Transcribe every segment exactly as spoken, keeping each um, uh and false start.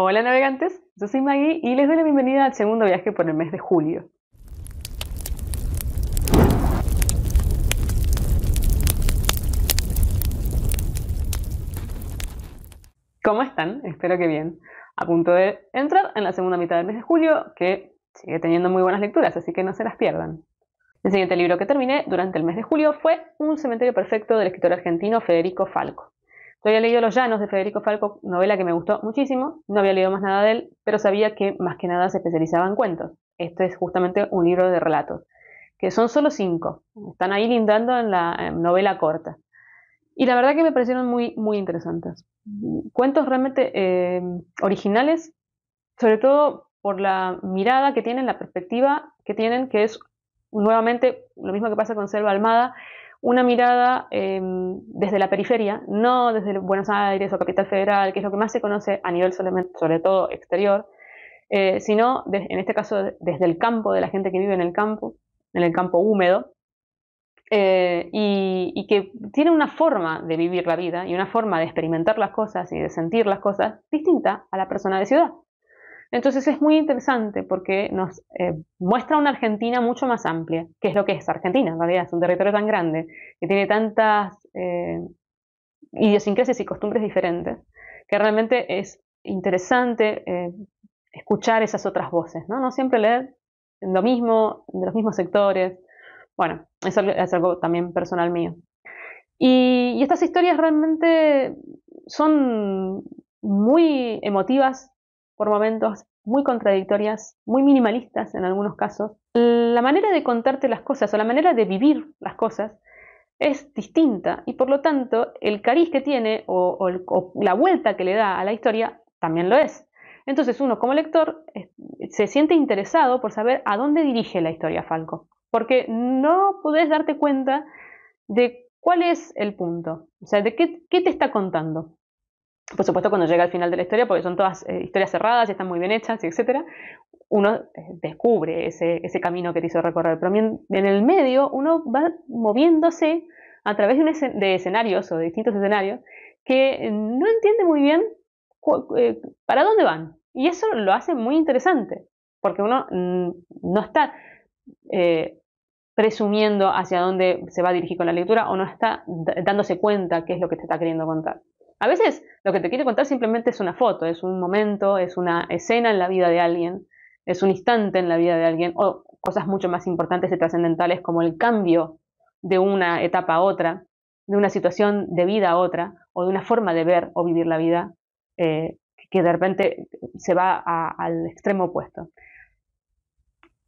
Hola navegantes, yo soy Maggie y les doy la bienvenida al segundo viaje por el mes de julio. ¿Cómo están? Espero que bien. A punto de entrar en la segunda mitad del mes de julio, que sigue teniendo muy buenas lecturas, así que no se las pierdan. El siguiente libro que terminé durante el mes de julio fue Un cementerio perfecto del escritor argentino Federico Falco. Yo había leído Los Llanos de Federico Falco, novela que me gustó muchísimo, no había leído más nada de él, pero sabía que más que nada se especializaba en cuentos. Este es justamente un libro de relatos, que son solo cinco, están ahí lindando en la novela corta. Y la verdad que me parecieron muy, muy interesantes. Cuentos realmente eh, originales, sobre todo por la mirada que tienen, la perspectiva que tienen, que es nuevamente lo mismo que pasa con Selva Almada, una mirada eh, desde la periferia, no desde Buenos Aires o Capital Federal, que es lo que más se conoce a nivel solamente, sobre todo exterior, eh, sino de, en este caso desde el campo, de la gente que vive en el campo, en el campo húmedo, eh, y, y que tiene una forma de vivir la vida y una forma de experimentar las cosas y de sentir las cosas distinta a la persona de ciudad. Entonces es muy interesante porque nos eh, muestra una Argentina mucho más amplia, que es lo que es Argentina, en realidad, es un territorio tan grande, que tiene tantas eh, idiosincrasias y costumbres diferentes, que realmente es interesante eh, escuchar esas otras voces, ¿no? No siempre leer lo mismo, de los mismos sectores. Bueno, eso es algo también personal mío. Y, y estas historias realmente son muy emotivas, por momentos muy contradictorias, muy minimalistas en algunos casos. La manera de contarte las cosas o la manera de vivir las cosas es distinta y por lo tanto el cariz que tiene o, o, o la vuelta que le da a la historia también lo es. Entonces uno como lector se siente interesado por saber a dónde dirige la historia Falco, porque no podés darte cuenta de cuál es el punto, o sea, de qué, qué te está contando. Por supuesto, cuando llega al final de la historia, porque son todas eh, historias cerradas, están muy bien hechas, etcétera, uno eh, descubre ese, ese camino que te hizo recorrer. Pero en, en el medio uno va moviéndose a través de, un escen de escenarios o de distintos escenarios que no entiende muy bien eh, para dónde van. Y eso lo hace muy interesante, porque uno mm, no está eh, presumiendo hacia dónde se va a dirigir con la lectura o no está dándose cuenta qué es lo que te está queriendo contar. A veces lo que te quiere contar simplemente es una foto, es un momento, es una escena en la vida de alguien, es un instante en la vida de alguien, o cosas mucho más importantes y trascendentales como el cambio de una etapa a otra, de una situación de vida a otra, o de una forma de ver o vivir la vida eh, que de repente se va a, al extremo opuesto.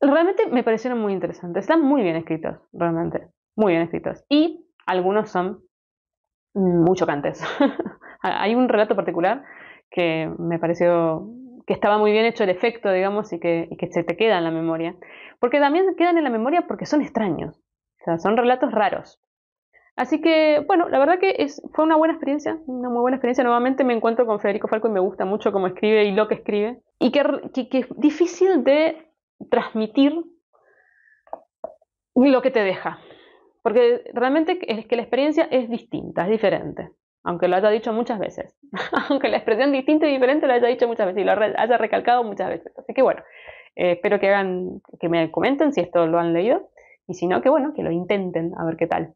Realmente me parecieron muy interesantes, están muy bien escritos, realmente, muy bien escritos. Y algunos son muy chocantes. Hay un relato particular que me pareció que estaba muy bien hecho el efecto, digamos, y que, y que se te queda en la memoria. Porque también quedan en la memoria porque son extraños, o sea, son relatos raros. Así que, bueno, la verdad que es, fue una buena experiencia, una muy buena experiencia. Nuevamente me encuentro con Federico Falco y me gusta mucho cómo escribe y lo que escribe. Y que, que, que es difícil de transmitir lo que te deja. Porque realmente es que la experiencia es distinta, es diferente. Aunque lo haya dicho muchas veces. Aunque la expresión distinta y diferente lo haya dicho muchas veces y lo haya recalcado muchas veces. Así que bueno, eh, espero que hagan, que me comenten si esto lo han leído. Y si no, que bueno, que lo intenten, a ver qué tal.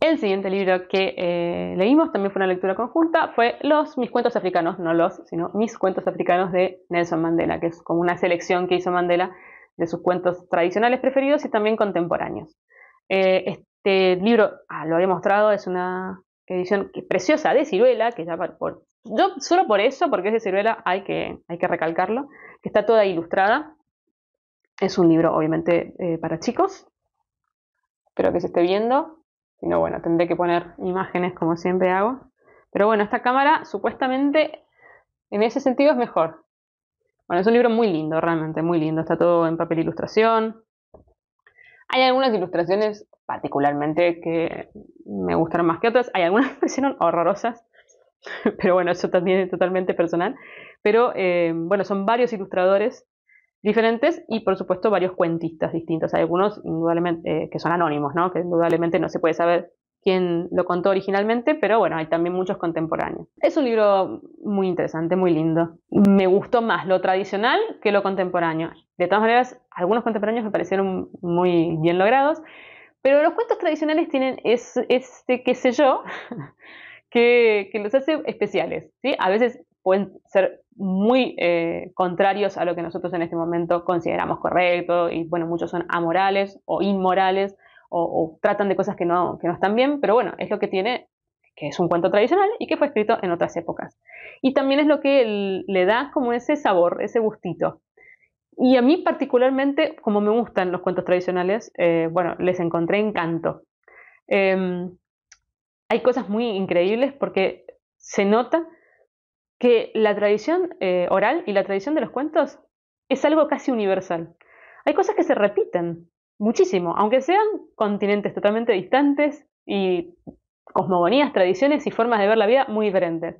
El siguiente libro que eh, leímos, también fue una lectura conjunta, fue los Mis cuentos africanos, no los, sino Mis cuentos africanos de Nelson Mandela, que es como una selección que hizo Mandela de sus cuentos tradicionales preferidos y también contemporáneos. Eh, este libro, ah, lo había mostrado, es una edición que, preciosa de Ciruela, que ya por, yo solo por eso, porque es de Ciruela, hay que, hay que recalcarlo, que está toda ilustrada. Es un libro, obviamente, eh, para chicos. Espero que se esté viendo. Si no, bueno, tendré que poner imágenes como siempre hago. Pero bueno, esta cámara supuestamente en ese sentido es mejor. Bueno, es un libro muy lindo, realmente, muy lindo. Está todo en papel ilustración. Hay algunas ilustraciones particularmente que me gustaron más que otras. Hay algunas que hicieron horrorosas, pero bueno, eso también es totalmente personal. Pero eh, bueno, son varios ilustradores diferentes y por supuesto varios cuentistas distintos. Hay algunos indudablemente eh, que son anónimos, ¿no? Que indudablemente no se puede saber quien lo contó originalmente, pero bueno, hay también muchos contemporáneos. Es un libro muy interesante, muy lindo. Me gustó más lo tradicional que lo contemporáneo. De todas maneras, algunos contemporáneos me parecieron muy bien logrados, pero los cuentos tradicionales tienen ese, ese qué sé yo, que, que los hace especiales, ¿sí? A veces pueden ser muy eh, contrarios a lo que nosotros en este momento consideramos correcto, y bueno, muchos son amorales o inmorales, O, o tratan de cosas que no, que no están bien, pero bueno, es lo que tiene, que es un cuento tradicional y que fue escrito en otras épocas. Y también es lo que le da como ese sabor, ese gustito. Y a mí particularmente, como me gustan los cuentos tradicionales, eh, bueno, les encontré encanto. Eh, hay cosas muy increíbles porque se nota que la tradición eh, oral y la tradición de los cuentos es algo casi universal. Hay cosas que se repiten muchísimo, aunque sean continentes totalmente distantes y cosmogonías, tradiciones y formas de ver la vida muy diferentes.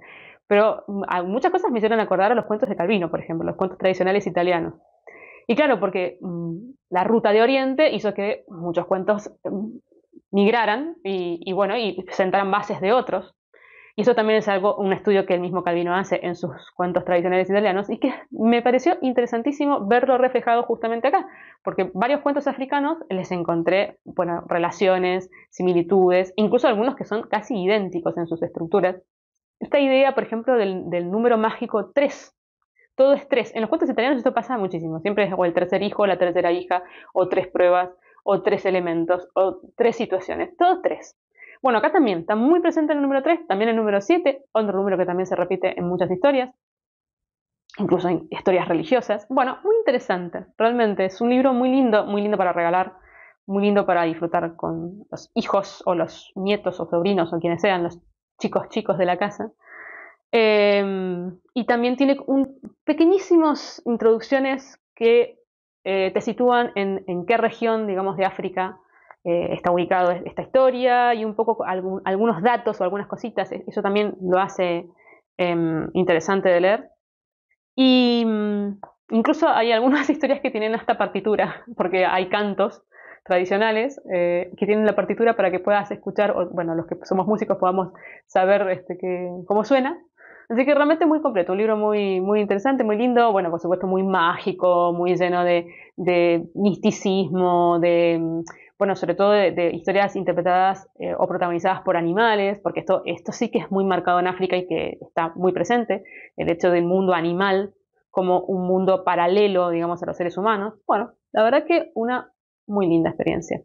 Pero muchas cosas me hicieron acordar a los cuentos de Calvino, por ejemplo, los cuentos tradicionales italianos. Y claro, porque mmm, la ruta de Oriente hizo que muchos cuentos mmm, migraran y, y bueno, y sentaran bases de otros. Y eso también es algo, un estudio que el mismo Calvino hace en sus cuentos tradicionales italianos, y que me pareció interesantísimo verlo reflejado justamente acá, porque varios cuentos africanos les encontré, bueno, relaciones, similitudes, incluso algunos que son casi idénticos en sus estructuras. Esta idea, por ejemplo, del, del número mágico tres, todo es tres. En los cuentos italianos esto pasa muchísimo, siempre es o el tercer hijo, la tercera hija, o tres pruebas, o tres elementos, o tres situaciones, todo tres. Bueno, acá también está muy presente el número tres, también el número siete, otro número que también se repite en muchas historias, incluso en historias religiosas. Bueno, muy interesante, realmente es un libro muy lindo, muy lindo para regalar, muy lindo para disfrutar con los hijos o los nietos o sobrinos o quienes sean, los chicos chicos de la casa. Eh, y también tiene un, pequeñísimas introducciones que eh, te sitúan en, en qué región, digamos, de África Eh, está ubicado esta historia, y un poco algún, algunos datos o algunas cositas. Eso también lo hace eh, interesante de leer. Y incluso hay algunas historias que tienen hasta partitura, porque hay cantos tradicionales eh, que tienen la partitura para que puedas escuchar, o bueno, los que somos músicos podamos saber este, que, cómo suena. Así que realmente muy completo, un libro muy, muy interesante, muy lindo, bueno, por supuesto muy mágico, muy lleno de, de misticismo, de, bueno, sobre todo de, de historias interpretadas eh, o protagonizadas por animales, porque esto, esto sí que es muy marcado en África y que está muy presente, el hecho del mundo animal como un mundo paralelo, digamos, a los seres humanos. Bueno, la verdad que una muy linda experiencia.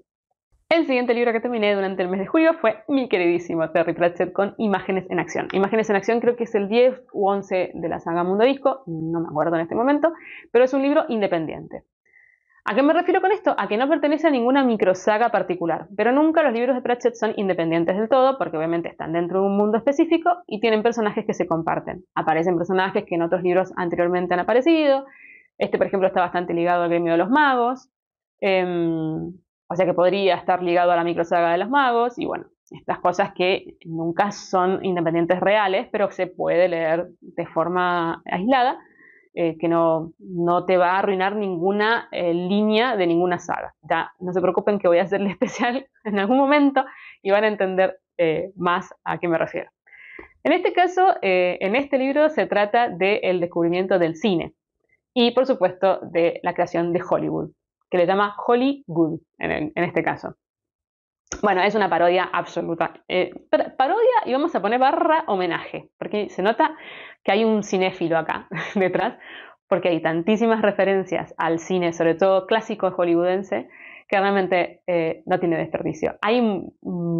El siguiente libro que terminé durante el mes de julio fue mi queridísimo Terry Pratchett con Imágenes en Acción. Imágenes en Acción creo que es el diez u once de la saga Mundo Disco, no me acuerdo en este momento, pero es un libro independiente. ¿A qué me refiero con esto? A que no pertenece a ninguna microsaga particular, pero nunca los libros de Pratchett son independientes del todo, porque obviamente están dentro de un mundo específico y tienen personajes que se comparten. Aparecen personajes que en otros libros anteriormente han aparecido. Este, por ejemplo, está bastante ligado al gremio de los magos. Eh, O sea que podría estar ligado a la microsaga de los magos, y bueno, estas cosas que nunca son independientes reales, pero se puede leer de forma aislada, eh, que no, no te va a arruinar ninguna eh, línea de ninguna saga. Ya, no se preocupen que voy a hacerle especial en algún momento y van a entender eh, más a qué me refiero. En este caso, eh, en este libro se trata del descubrimiento del cine y, por supuesto, de la creación de Hollywood, que le llama Hollywood en, el, en este caso. Bueno, es una parodia absoluta. Eh, parodia, y vamos a poner barra homenaje, porque se nota que hay un cinéfilo acá detrás, porque hay tantísimas referencias al cine, sobre todo clásico hollywoodense, que realmente eh, no tiene desperdicio. Hay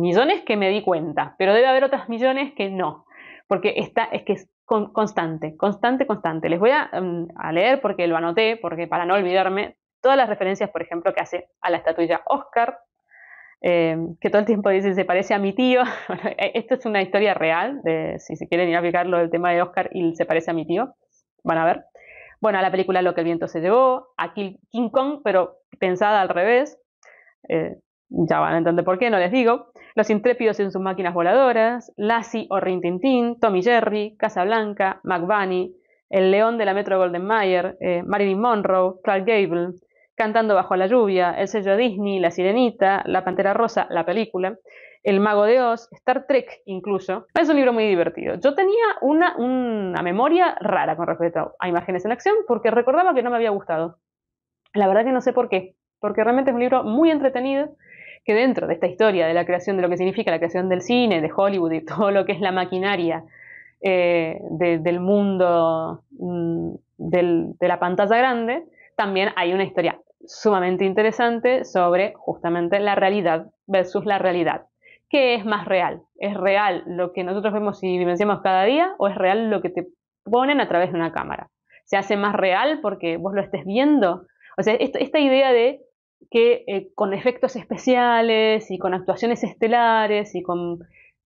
millones que me di cuenta, pero debe haber otras millones que no, porque esta es que es con, constante, constante, constante. Les voy a, um, a leer porque lo anoté, porque para no olvidarme, todas las referencias, por ejemplo, que hace a la estatuilla Oscar, eh, que todo el tiempo dice, se parece a mi tío. Bueno, esto es una historia real, de, si se quieren ir a aplicarlo, el tema de Oscar y se parece a mi tío, van a ver. Bueno, a la película Lo que el viento se llevó, a King Kong, pero pensada al revés. Eh, ya van a entender por qué, no les digo. Los intrépidos en sus máquinas voladoras, Lassie o Rin Tin Tin, Tom y Jerry, Casablanca, McBunny, El león de la Metro Golden Mayer, eh, Marilyn Monroe, Clark Gable, Cantando bajo la lluvia, El sello Disney, La sirenita, La pantera rosa, la película, El mago de Oz, Star Trek incluso. Es un libro muy divertido. Yo tenía una, una memoria rara con respecto a Imágenes en Acción porque recordaba que no me había gustado. La verdad que no sé por qué, porque realmente es un libro muy entretenido que dentro de esta historia de la creación, de lo que significa la creación del cine, de Hollywood y todo lo que es la maquinaria eh, de, del mundo mmm, del, de la pantalla grande, también hay una historia sumamente interesante sobre justamente la realidad versus la realidad. ¿Qué es más real? ¿Es real lo que nosotros vemos y vivenciamos cada día o es real lo que te ponen a través de una cámara? ¿Se hace más real porque vos lo estés viendo? O sea, esto, esta idea de que eh, con efectos especiales y con actuaciones estelares y con,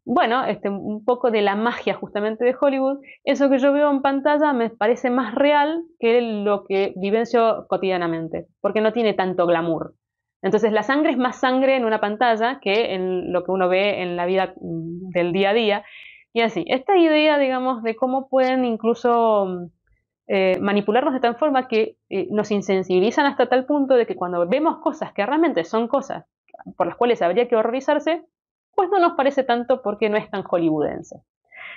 bueno, este, un poco de la magia justamente de Hollywood, eso que yo veo en pantalla me parece más real que lo que vivencio cotidianamente, porque no tiene tanto glamour. Entonces la sangre es más sangre en una pantalla que en lo que uno ve en la vida del día a día. Y así, esta idea, digamos, de cómo pueden incluso Eh, manipularnos de tal forma que eh, nos insensibilizan hasta tal punto de que cuando vemos cosas que realmente son cosas por las cuales habría que horrorizarse, pues no nos parece tanto porque no es tan hollywoodense.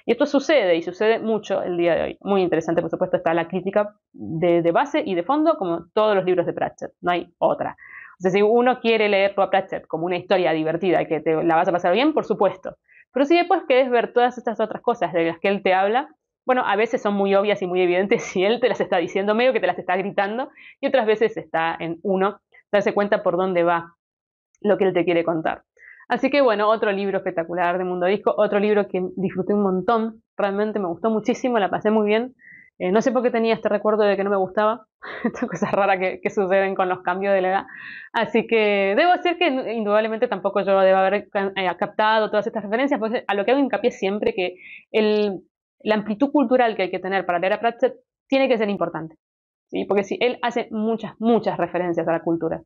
Y esto sucede, y sucede mucho el día de hoy. Muy interesante, por supuesto, está la crítica de, de base y de fondo, como todos los libros de Pratchett, no hay otra. O sea, si uno quiere leerlo a Pratchett como una historia divertida, que te la vas a pasar bien, por supuesto. Pero si después querés ver todas estas otras cosas de las que él te habla, bueno, a veces son muy obvias y muy evidentes y él te las está diciendo medio que te las está gritando y otras veces está en uno darse cuenta por dónde va lo que él te quiere contar. Así que bueno, otro libro espectacular de Mundo Disco, otro libro que disfruté un montón, realmente me gustó muchísimo, la pasé muy bien. Eh, no sé por qué tenía este recuerdo de que no me gustaba, estas cosas raras que, que suceden con los cambios de la edad. Así que debo decir que indudablemente tampoco yo debo haber captado todas estas referencias, porque a lo que hago hincapié siempre que el... la amplitud cultural que hay que tener para leer a Pratchett tiene que ser importante, ¿sí? Porque si él hace muchas, muchas referencias a la cultura.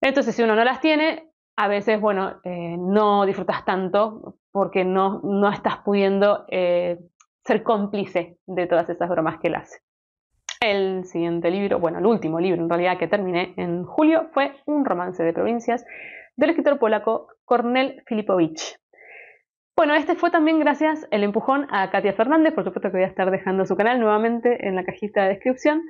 Entonces, si uno no las tiene, a veces, bueno, eh, no disfrutas tanto porque no, no estás pudiendo eh, ser cómplice de todas esas bromas que él hace. El siguiente libro, bueno, el último libro en realidad que terminé en julio fue Un romance de provincias del escritor polaco Cornel Filipowicz. Bueno, este fue también gracias el empujón a Katia Fernández, por supuesto que voy a estar dejando su canal nuevamente en la cajita de descripción,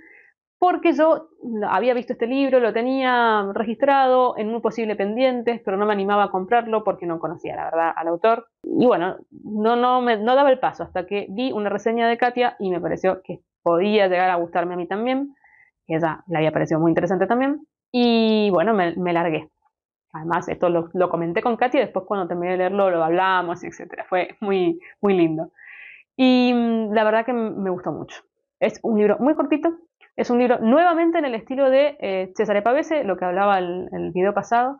porque yo había visto este libro, lo tenía registrado en un posible pendientes, pero no me animaba a comprarlo porque no conocía la verdad al autor. Y bueno, no, no, me, no daba el paso hasta que vi una reseña de Katia y me pareció que podía llegar a gustarme a mí también, que ella le había parecido muy interesante también, y bueno, me, me largué. Además, esto lo, lo comenté con Katia y después cuando terminé de leerlo lo hablamos, etcétera. Fue muy, muy lindo. Y la verdad que me gustó mucho. Es un libro muy cortito. Es un libro nuevamente en el estilo de eh, Cesare Pavese, lo que hablaba el, el video pasado,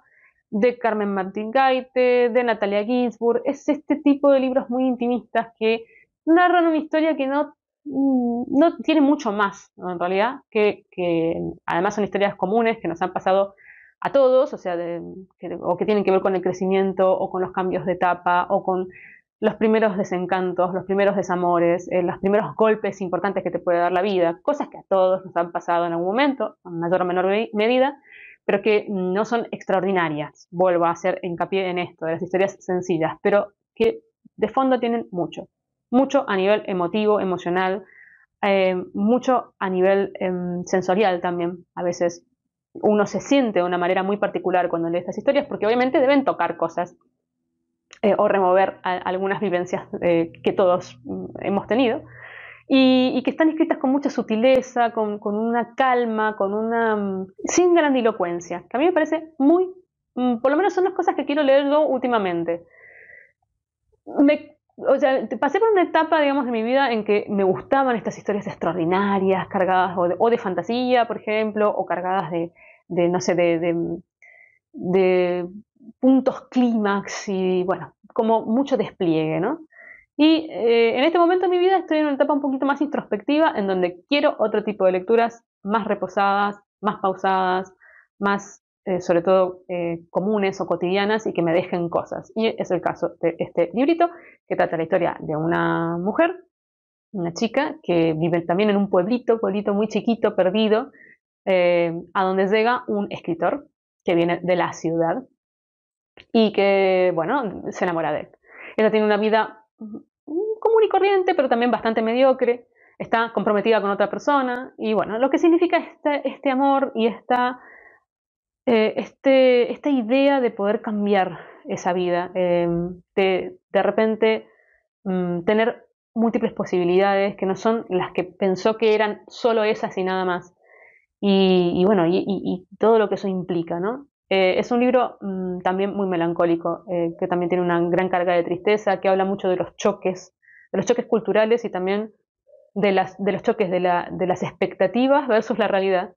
de Carmen Martín Gaite, de Natalia Ginzburg. Es este tipo de libros muy intimistas que narran una historia que no, no tiene mucho más, ¿no? En realidad, que, que además son historias comunes que nos han pasado a todos, o sea, de, que, o que tienen que ver con el crecimiento, o con los cambios de etapa, o con los primeros desencantos, los primeros desamores, eh, los primeros golpes importantes que te puede dar la vida, cosas que a todos nos han pasado en algún momento, en mayor o menor me medida, pero que no son extraordinarias. Vuelvo a hacer hincapié en esto, de las historias sencillas, pero que de fondo tienen mucho, mucho a nivel emotivo, emocional, eh, mucho a nivel eh, sensorial también, a veces. Uno se siente de una manera muy particular cuando lee estas historias porque obviamente deben tocar cosas eh, o remover a, algunas vivencias eh, que todos hemos tenido y, y que están escritas con mucha sutileza, con, con una calma, con una sin grandilocuencia, que a mí me parece muy, por lo menos son las cosas que quiero leer yo últimamente. Me O sea, pasé por una etapa, digamos, de mi vida en que me gustaban estas historias extraordinarias, cargadas o de, o de fantasía, por ejemplo, o cargadas de, de no sé, de, de, de puntos clímax y, bueno, como mucho despliegue, ¿no? Y eh, en este momento de mi vida estoy en una etapa un poquito más introspectiva, en donde quiero otro tipo de lecturas más reposadas, más pausadas, más, eh, sobre todo, eh, comunes o cotidianas y que me dejen cosas. Y es el caso de este librito, que trata la historia de una mujer, una chica que vive también en un pueblito, pueblito muy chiquito, perdido, eh, a donde llega un escritor que viene de la ciudad y que, bueno, se enamora de él. Ella tiene una vida común y corriente, pero también bastante mediocre. Está comprometida con otra persona y, bueno, lo que significa este, este amor y esta, eh, este, esta idea de poder cambiar esa vida, eh, de, de repente mm, tener múltiples posibilidades que no son las que pensó que eran solo esas y nada más. Y, y bueno, y, y, y todo lo que eso implica, ¿no? Eh, es un libro mmm, también muy melancólico, eh, que también tiene una gran carga de tristeza, que habla mucho de los choques, de los choques culturales y también de, las, de los choques de, la, de las expectativas versus la realidad.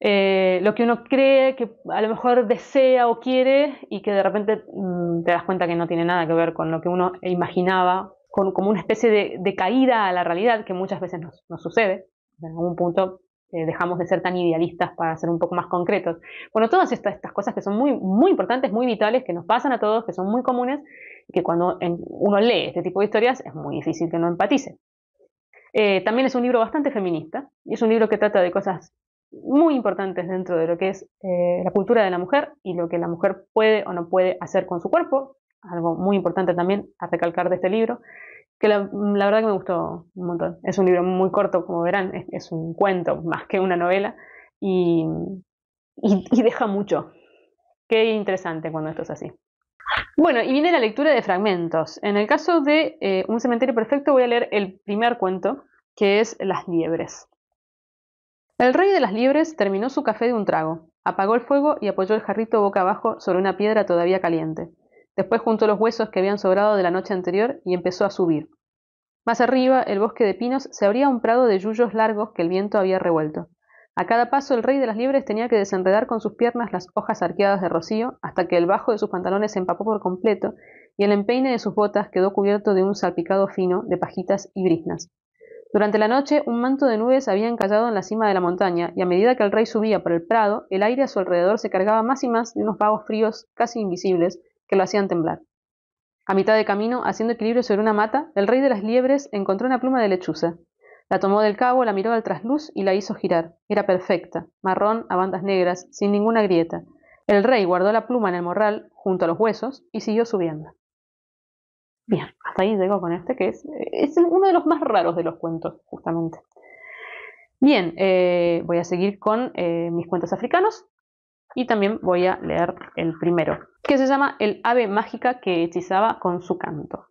Eh, lo que uno cree que a lo mejor desea o quiere y que de repente mmm, te das cuenta que no tiene nada que ver con lo que uno imaginaba, con, como una especie de, de caída a la realidad que muchas veces nos, nos sucede. En algún punto Eh, dejamos de ser tan idealistas para ser un poco más concretos. Bueno, todas estas, estas cosas que son muy, muy importantes, muy vitales, que nos pasan a todos, que son muy comunes, y que cuando en, uno lee este tipo de historias es muy difícil que no empatice. Eh, también es un libro bastante feminista, y es un libro que trata de cosas muy importantes dentro de lo que es eh, la cultura de la mujer y lo que la mujer puede o no puede hacer con su cuerpo, algo muy importante también a recalcar de este libro, que la, la verdad que me gustó un montón. Es un libro muy corto, como verán, es, es un cuento más que una novela, y, y, y deja mucho. Qué interesante cuando esto es así. Bueno, y viene la lectura de fragmentos. En el caso de eh, Un cementerio perfecto voy a leer el primer cuento, que es Las liebres. El rey de las liebres terminó su café de un trago, apagó el fuego y apoyó el jarrito boca abajo sobre una piedra todavía caliente. Después juntó los huesos que habían sobrado de la noche anterior y empezó a subir. Más arriba, el bosque de pinos se abría a un prado de yuyos largos que el viento había revuelto. A cada paso, el rey de las liebres tenía que desenredar con sus piernas las hojas arqueadas de rocío hasta que el bajo de sus pantalones se empapó por completo y el empeine de sus botas quedó cubierto de un salpicado fino de pajitas y briznas. Durante la noche, un manto de nubes había encallado en la cima de la montaña y a medida que el rey subía por el prado, el aire a su alrededor se cargaba más y más de unos vagos fríos casi invisibles que lo hacían temblar. A mitad de camino, haciendo equilibrio sobre una mata, el rey de las liebres encontró una pluma de lechuza. La tomó del cabo, la miró al trasluz y la hizo girar. Era perfecta, marrón a bandas negras, sin ninguna grieta. El rey guardó la pluma en el morral, junto a los huesos, y siguió subiendo. Bien, hasta ahí llego con este, que es, es uno de los más raros de los cuentos, justamente. Bien, eh, voy a seguir con eh, Mis cuentos africanos. Y también voy a leer el primero, que se llama El ave mágica que hechizaba con su canto.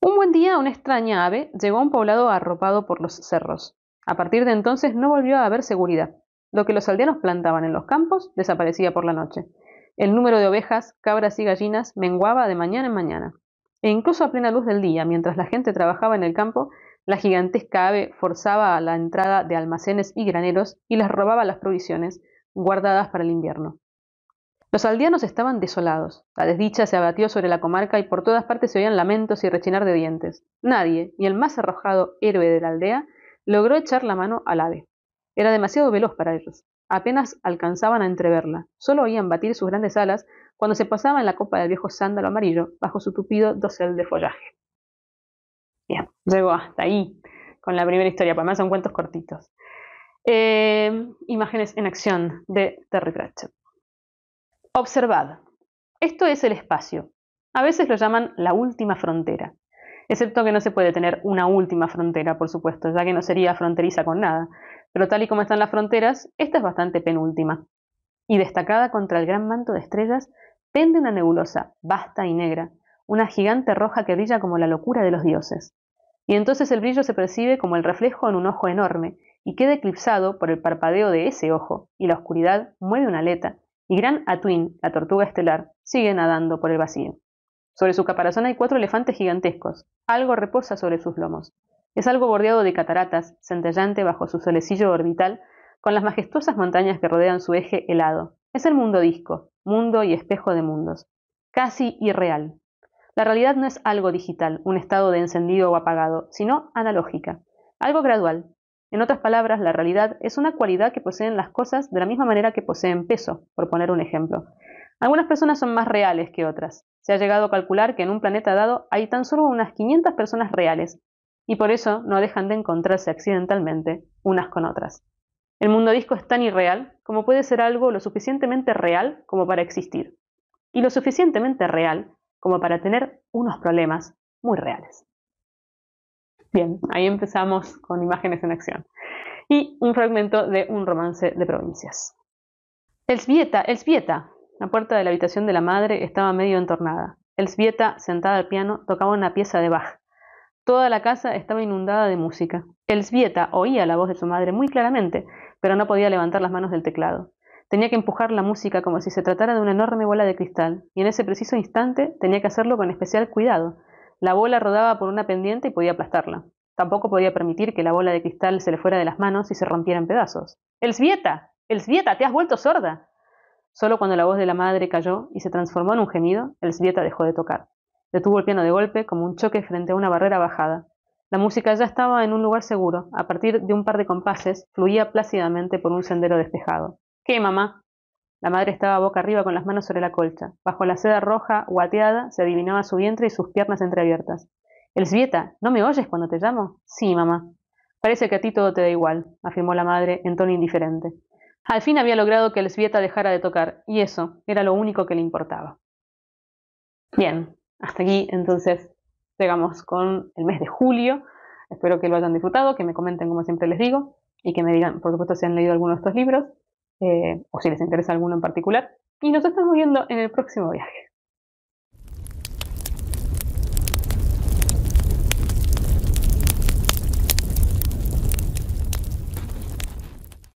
Un buen día una extraña ave llegó a un poblado arropado por los cerros. A partir de entonces no volvió a haber seguridad. Lo que los aldeanos plantaban en los campos desaparecía por la noche. El número de ovejas, cabras y gallinas menguaba de mañana en mañana. E incluso a plena luz del día, mientras la gente trabajaba en el campo, la gigantesca ave forzaba a la entrada de almacenes y graneros y les robaba las provisiones guardadas para el invierno. Los aldeanos estaban desolados. La desdicha se abatió sobre la comarca y por todas partes se oían lamentos y rechinar de dientes. Nadie, ni el más arrojado héroe de la aldea, logró echar la mano al ave. Era demasiado veloz para ellos. Apenas alcanzaban a entreverla. Solo oían batir sus grandes alas cuando se pasaba en la copa del viejo sándalo amarillo bajo su tupido dosel de follaje. Bien, llego hasta ahí con la primera historia, para más son cuentos cortitos. Eh, Imágenes en acción, de Terry Pratchett. Observad. Esto es el espacio. A veces lo llaman la última frontera. Excepto que no se puede tener una última frontera, por supuesto, ya que no sería fronteriza con nada. Pero tal y como están las fronteras, esta es bastante penúltima. Y destacada contra el gran manto de estrellas, pende una nebulosa, vasta y negra, una gigante roja que brilla como la locura de los dioses. Y entonces el brillo se percibe como el reflejo en un ojo enorme, y queda eclipsado por el parpadeo de ese ojo, y la oscuridad mueve una aleta, y Gran Atuin, la tortuga estelar, sigue nadando por el vacío. Sobre su caparazón hay cuatro elefantes gigantescos, algo reposa sobre sus lomos. Es algo bordeado de cataratas, centellante bajo su solecillo orbital, con las majestuosas montañas que rodean su eje helado. Es el mundo disco, mundo y espejo de mundos, casi irreal. La realidad no es algo digital, un estado de encendido o apagado, sino analógica, algo gradual. En otras palabras, la realidad es una cualidad que poseen las cosas de la misma manera que poseen peso, por poner un ejemplo. Algunas personas son más reales que otras. Se ha llegado a calcular que en un planeta dado hay tan solo unas quinientas personas reales, y por eso no dejan de encontrarse accidentalmente unas con otras. El mundo disco es tan irreal como puede ser algo lo suficientemente real como para existir, y lo suficientemente real como para tener unos problemas muy reales. Bien, ahí empezamos con Imágenes en Acción y un fragmento de Un romance de provincias. Elzbieta, Elzbieta. La puerta de la habitación de la madre estaba medio entornada. Elzbieta, sentada al piano, tocaba una pieza de Bach. Toda la casa estaba inundada de música. Elzbieta oía la voz de su madre muy claramente, pero no podía levantar las manos del teclado. Tenía que empujar la música como si se tratara de una enorme bola de cristal, y en ese preciso instante tenía que hacerlo con especial cuidado. La bola rodaba por una pendiente y podía aplastarla. Tampoco podía permitir que la bola de cristal se le fuera de las manos y se rompiera en pedazos. ¡Elzbieta! ¡Elzbieta! ¡Te has vuelto sorda! Solo cuando la voz de la madre cayó y se transformó en un gemido, Elzbieta dejó de tocar. Detuvo el piano de golpe como un choque frente a una barrera bajada. La música ya estaba en un lugar seguro. A partir de un par de compases, fluía plácidamente por un sendero despejado. ¿Qué, mamá? La madre estaba boca arriba con las manos sobre la colcha. Bajo la seda roja, guateada, se adivinaba su vientre y sus piernas entreabiertas. —Elzbieta, ¿no me oyes cuando te llamo? —Sí, mamá. —Parece que a ti todo te da igual —afirmó la madre en tono indiferente. Al fin había logrado que Elzbieta dejara de tocar, y eso era lo único que le importaba. Bien, hasta aquí entonces llegamos con el mes de julio. Espero que lo hayan disfrutado, que me comenten como siempre les digo, y que me digan, por supuesto, si han leído alguno de estos libros, eh, o si les interesa alguno en particular. Y nos estamos viendo en el próximo viaje.